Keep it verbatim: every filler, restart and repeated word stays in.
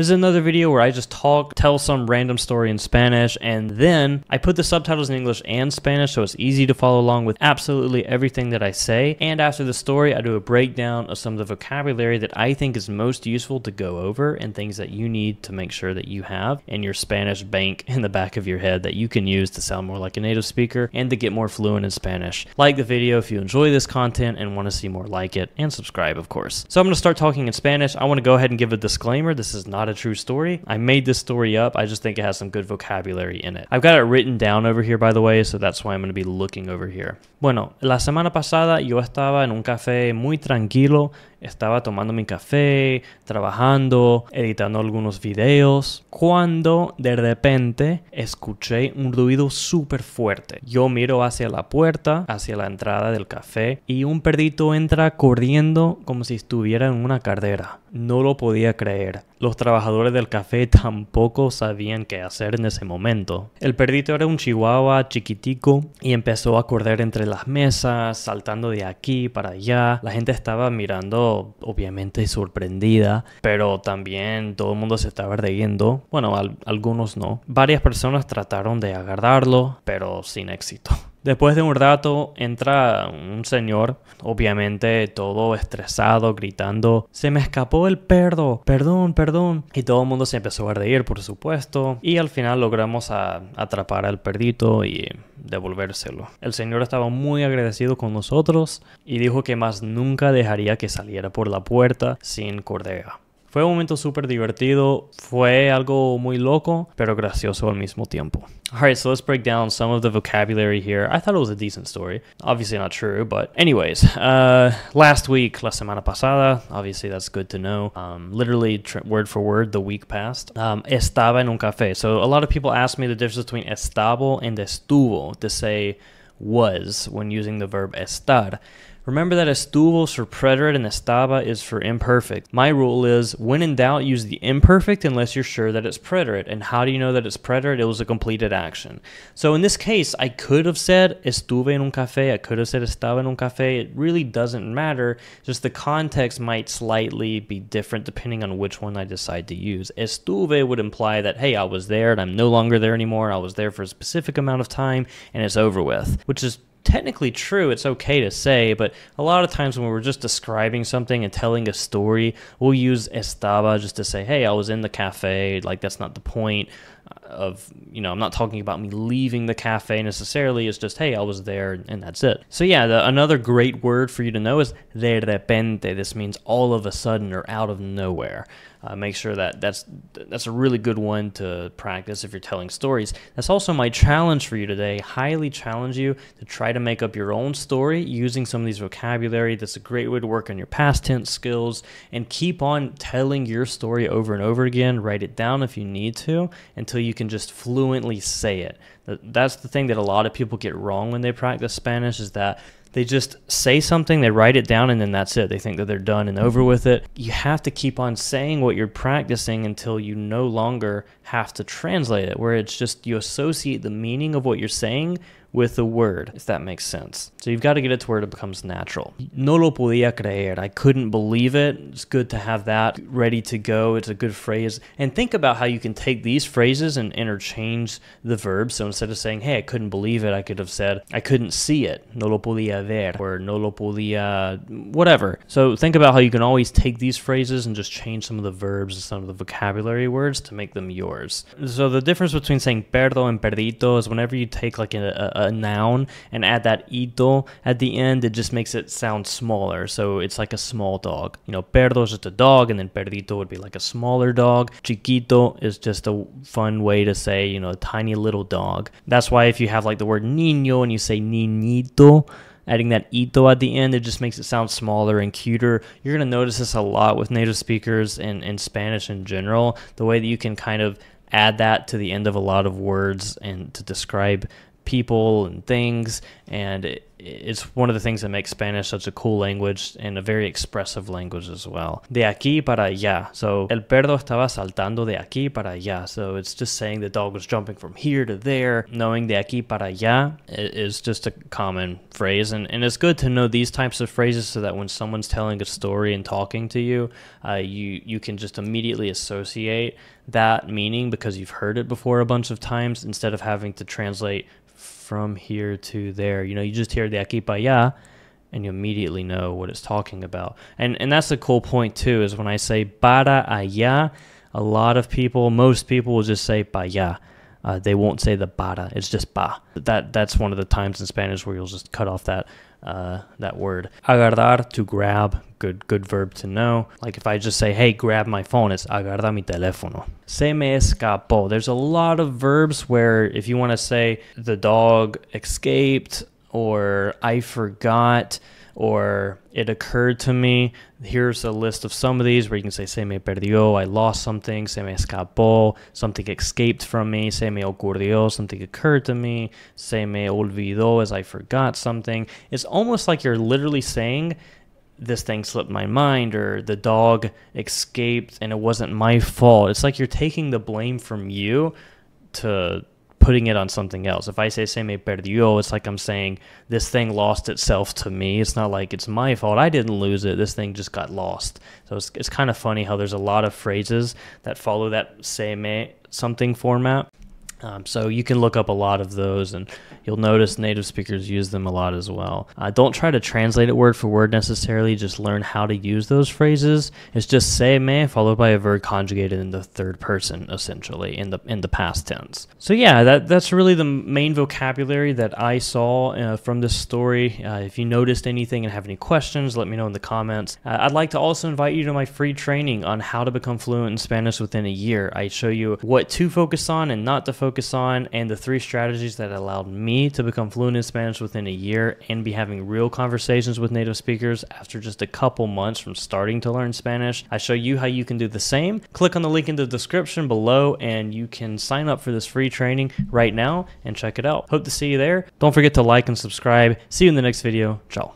This is another video where I just talk, tell some random story in Spanish, and then I put the subtitles in English and Spanish so it's easy to follow along with absolutely everything that I say. And after the story, I do a breakdown of some of the vocabulary that I think is most useful to go over and things that you need to make sure that you have in your Spanish bank in the back of your head that you can use to sound more like a native speaker and to get more fluent in Spanish. Like the video if you enjoy this content and want to see more like it, and subscribe, of course. So I'm going to start talking in Spanish. I want to go ahead and give a disclaimer. This is not a true story. I made this story up. I just think it has some good vocabulary in it. I've got it written down over here, by the way, so that's why I'm going to be looking over here. Bueno, la semana pasada yo estaba en un café muy tranquilo. Estaba tomando mi café, trabajando, editando algunos videos, cuando de repente escuché un ruido súper fuerte. Yo miro hacia la puerta, hacia la entrada del café, y un perrito entra corriendo como si estuviera en una carrera. No lo podía creer. Los trabajadores del café tampoco sabían qué hacer en ese momento. El perrito era un chihuahua chiquitico y empezó a correr entre las mesas, saltando de aquí para allá. La gente estaba mirando, obviamente sorprendida, pero también todo el mundo se estaba riendo. Bueno, al- algunos no. Varias personas trataron de agarrarlo, pero sin éxito. Después de un rato entra un señor, obviamente todo estresado, gritando, se me escapó el perro, perdón, perdón. Y todo el mundo se empezó a reír, por supuesto, y al final logramos a, atrapar al perrito y devolvérselo. El señor estaba muy agradecido con nosotros y dijo que más nunca dejaría que saliera por la puerta sin correa. Fue un momento súper divertido, fue algo muy loco, pero gracioso al mismo tiempo. Alright, so let's break down some of the vocabulary here. I thought it was a decent story. Obviously not true, but anyways. Uh, last week, la semana pasada, obviously that's good to know. Um, literally, word for word, the week passed. Um, estaba en un café. So a lot of people ask me the difference between estaba and estuvo to say was when using the verb estar. Remember that estuvo is for preterite and estaba is for imperfect. My rule is, when in doubt, use the imperfect unless you're sure that it's preterite. And how do you know that it's preterite? It was a completed action. So in this case, I could have said estuve en un café. I could have said estaba en un café. It really doesn't matter. Just the context might slightly be different depending on which one I decide to use. Estuve would imply that, hey, I was there and I'm no longer there anymore. I was there for a specific amount of time and it's over with, which is technically true. It's okay to say, but a lot of times when we're just describing something and telling a story, we'll use estaba just to say, hey, I was in the cafe. Like, that's not the point of, you know, I'm not talking about me leaving the cafe necessarily. It's just, hey, I was there and that's it. So yeah, the, another great word for you to know is de repente. This means all of a sudden or out of nowhere. Uh, make sure that that's that's a really good one to practice if you're telling stories. That's also my challenge for you today. Highly challenge you to try to make up your own story using some of these vocabulary. That's a great way to work on your past tense skills and keep on telling your story over and over again. Write it down if you need to until you can just fluently say it. That's the thing that a lot of people get wrong when they practice Spanish is that they just say something, they write it down, and then that's it. They think that they're done and over with it. You have to keep on saying what you're practicing until you no longer have to translate it, where it's just you associate the meaning of what you're saying with the word, if that makes sense. So you've got to get it to where it becomes natural. No lo podía creer. I couldn't believe it. It's good to have that ready to go. It's a good phrase. And think about how you can take these phrases and interchange the verbs. So instead of saying, hey, I couldn't believe it, I could have said, I couldn't see it. No lo podía ver. Or no lo podía whatever. So think about how you can always take these phrases and just change some of the verbs and some of the vocabulary words to make them yours. So the difference between saying perro and perrito is whenever you take like a, a a noun and add that ito at the end, it just makes it sound smaller. So it's like a small dog. You know, perro is just a dog, and then perrito would be like a smaller dog. Chiquito is just a fun way to say, you know, a tiny little dog. That's why if you have like the word niño and you say niñito, adding that ito at the end, it just makes it sound smaller and cuter. You're going to notice this a lot with native speakers and in Spanish in general, the way that you can kind of add that to the end of a lot of words and to describe people and things, and it, it's one of the things that makes Spanish such a cool language and a very expressive language as well. De aquí para allá. So, el perro estaba saltando de aquí para allá. So, it's just saying the dog was jumping from here to there. Knowing de aquí para allá is just a common phrase. And, and it's good to know these types of phrases so that when someone's telling a story and talking to you, uh, you, you can just immediately associate that meaning because you've heard it before a bunch of times instead of having to translate from here to there. You know, you just hear the aquí para allá and you immediately know what it's talking about. And and that's a cool point too, is when I say para allá, a lot of people, most people will just say para allá. Uh, they won't say the para, it's just pa. That, that's one of the times in Spanish where you'll just cut off that uh, that word. Agarrar, to grab, good good verb to know. Like if I just say, hey, grab my phone, it's agarra mi teléfono. Se me escapó. There's a lot of verbs where if you want to say the dog escaped, or I forgot, or it occurred to me. Here's a list of some of these where you can say se me perdió, I lost something, se me escapó, something escaped from me, se me ocurrió, something occurred to me, se me olvidó, as I forgot something. It's almost like you're literally saying this thing slipped my mind, or the dog escaped and it wasn't my fault. It's like you're taking the blame from you to putting it on something else. If I say se me perdió, it's like I'm saying this thing lost itself to me. It's not like it's my fault. I didn't lose it. This thing just got lost. So it's, it's kind of funny how there's a lot of phrases that follow that se me something format. Um, so you can look up a lot of those, and you'll notice native speakers use them a lot as well. Uh, don't try to translate it word for word necessarily. Just learn how to use those phrases. It's just se me followed by a verb conjugated in the third person, essentially, in the in the past tense. So yeah, that that's really the main vocabulary that I saw uh, from this story. Uh, if you noticed anything and have any questions, let me know in the comments. Uh, I'd like to also invite you to my free training on how to become fluent in Spanish within a year. I show you what to focus on and not to focus. focus on, and the three strategies that allowed me to become fluent in Spanish within a year and be having real conversations with native speakers after just a couple months from starting to learn Spanish. I show you how you can do the same. Click on the link in the description below and you can sign up for this free training right now and check it out. Hope to see you there. Don't forget to like and subscribe. See you in the next video. Ciao.